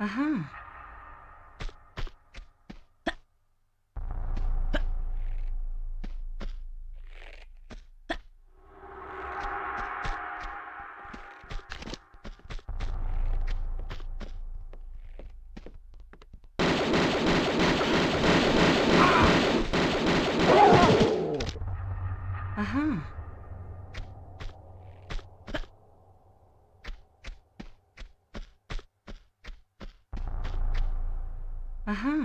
Aha. Aha. Aha. Uh-huh.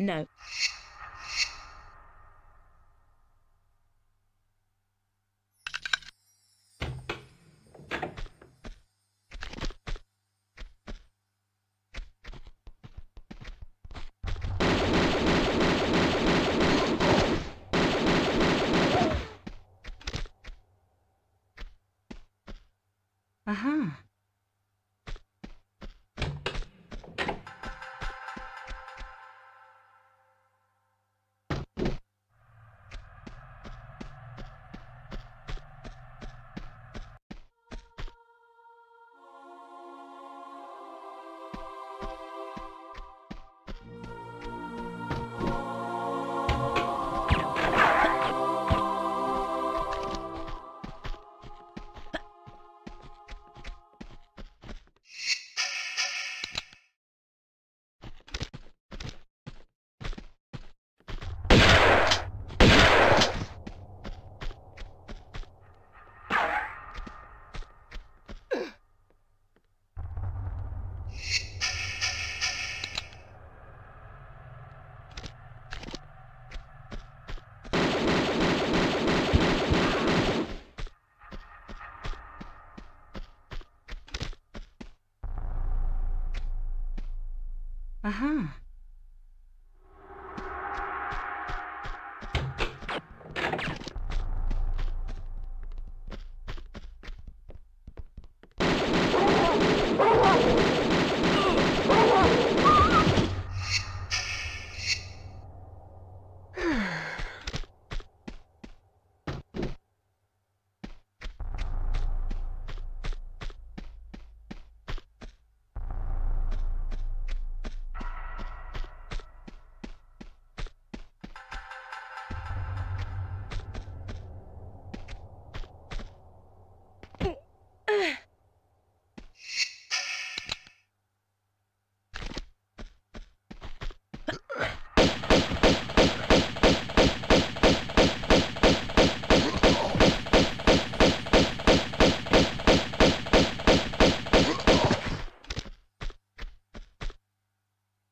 No. Aha. Aha.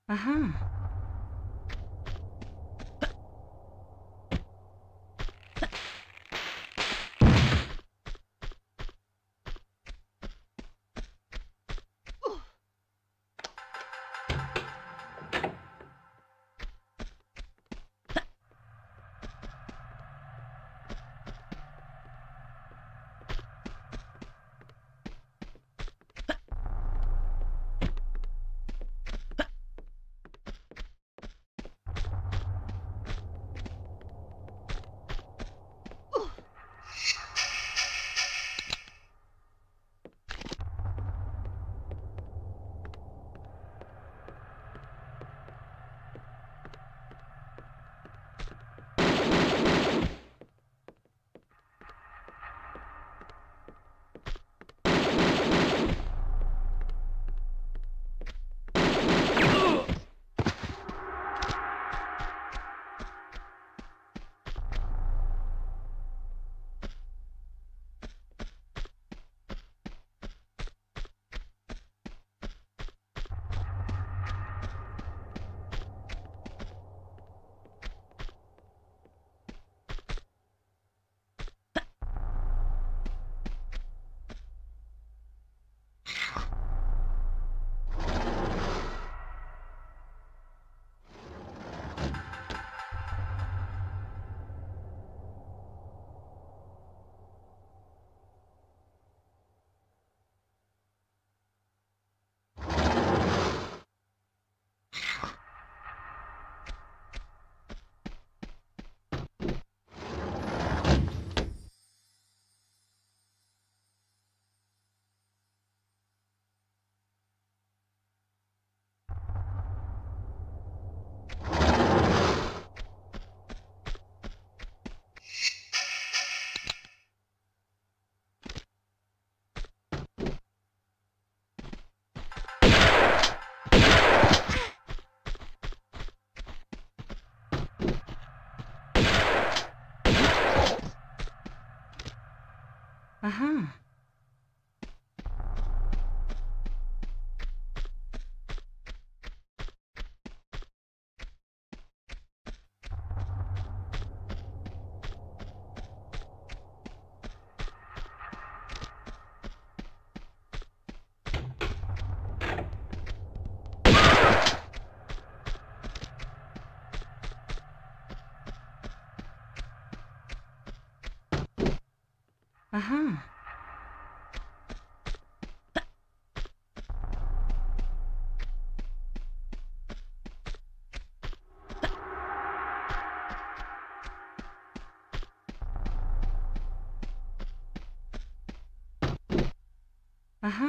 Aha. Aha. Aha.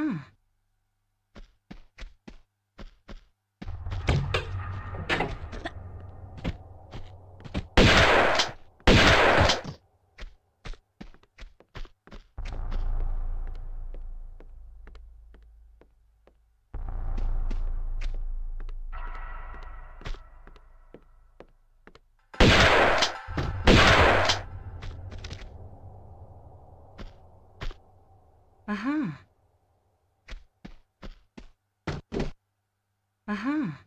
Aha. Aha. Aha.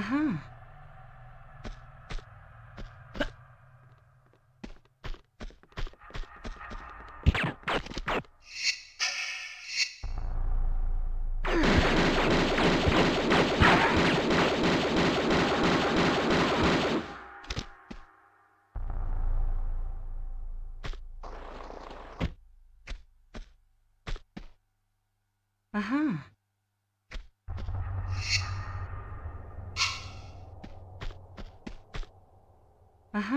Aha. Aha.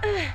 Aha.